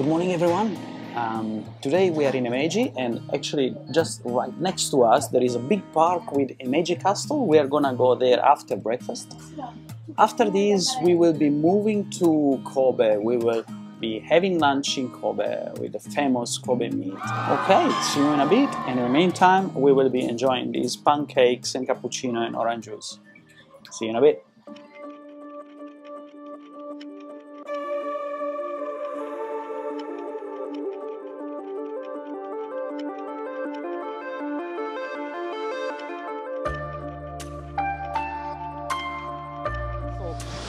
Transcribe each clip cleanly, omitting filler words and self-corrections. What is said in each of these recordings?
Good morning, everyone. Today we are in Himeji, and actually just right next to us there is a big park with Himeji Castle. We are gonna go there after breakfast. After this we will be moving to Kobe. We will be having lunch in Kobe with the famous Kobe meat. Okay, see you in a bit, and in the meantime we will be enjoying these pancakes and cappuccino and orange juice. See you in a bit.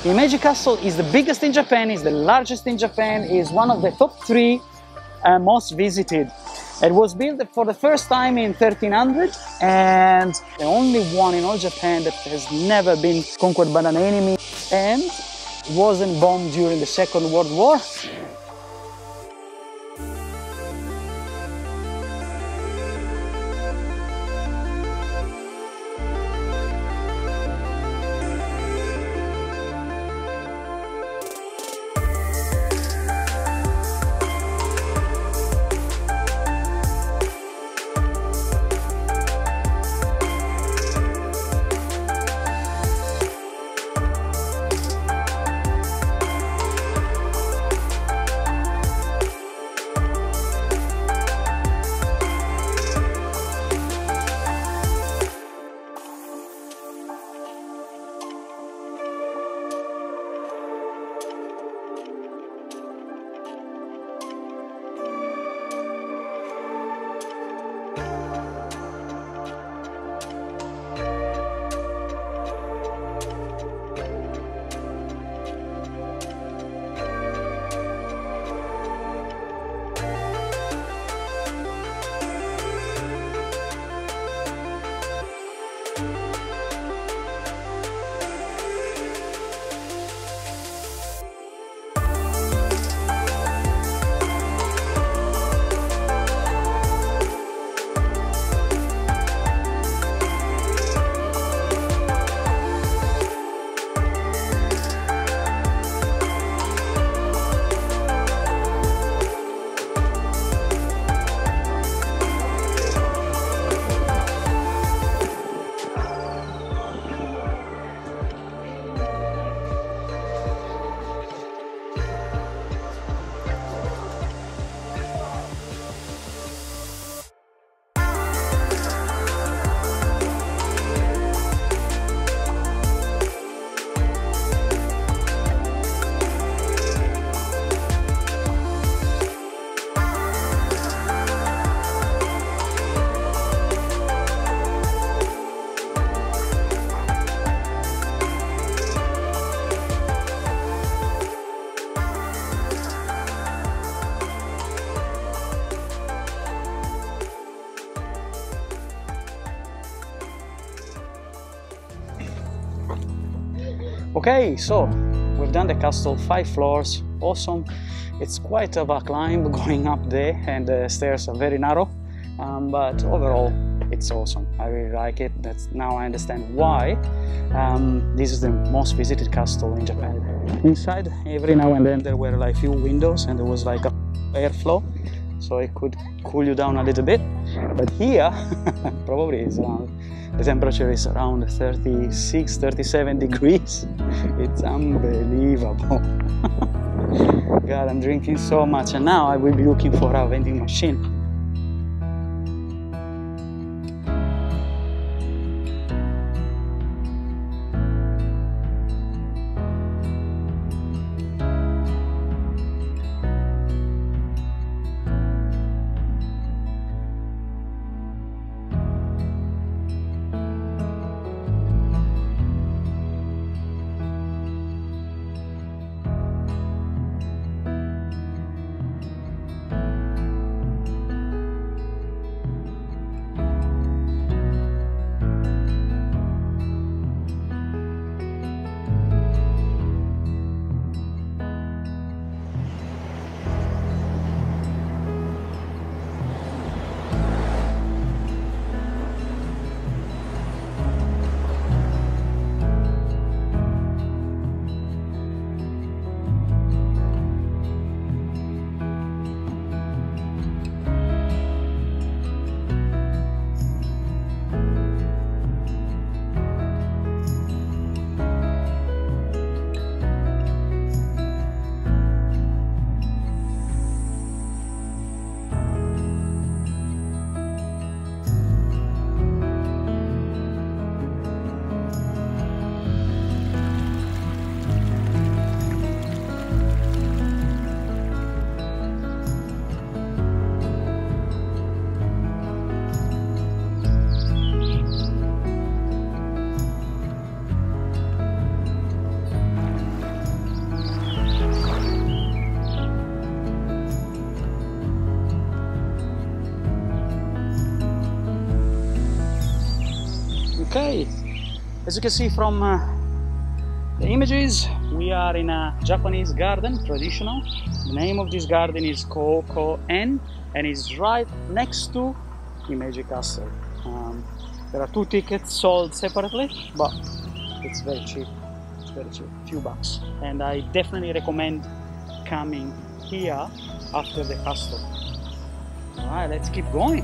The Himeji Castle is the biggest in Japan, is the largest in Japan, is one of the top three most visited. It was built for the first time in 1300 and the only one in all Japan that has never been conquered by an enemy and wasn't bombed during the Second World War. Okay, so we've done the castle, 5 floors, awesome. It's quite of a climb going up there, and the stairs are very narrow, but overall it's awesome. I really like it. Now I understand why this is the most visited castle in Japan. Inside, every now and then there were like few windows and there was like a airflow, so it could cool you down a little bit. But here, probably it's around, the temperature is around 36, 37 degrees. It's unbelievable. God, I'm drinking so much, and now I will be looking for a vending machine. Okay, as you can see from the images, we are in a Japanese garden, traditional. The name of this garden is Koko-en, and it's right next to Himeji Castle. There are two tickets sold separately, but it's very cheap, few bucks. And I definitely recommend coming here after the castle. All right, let's keep going.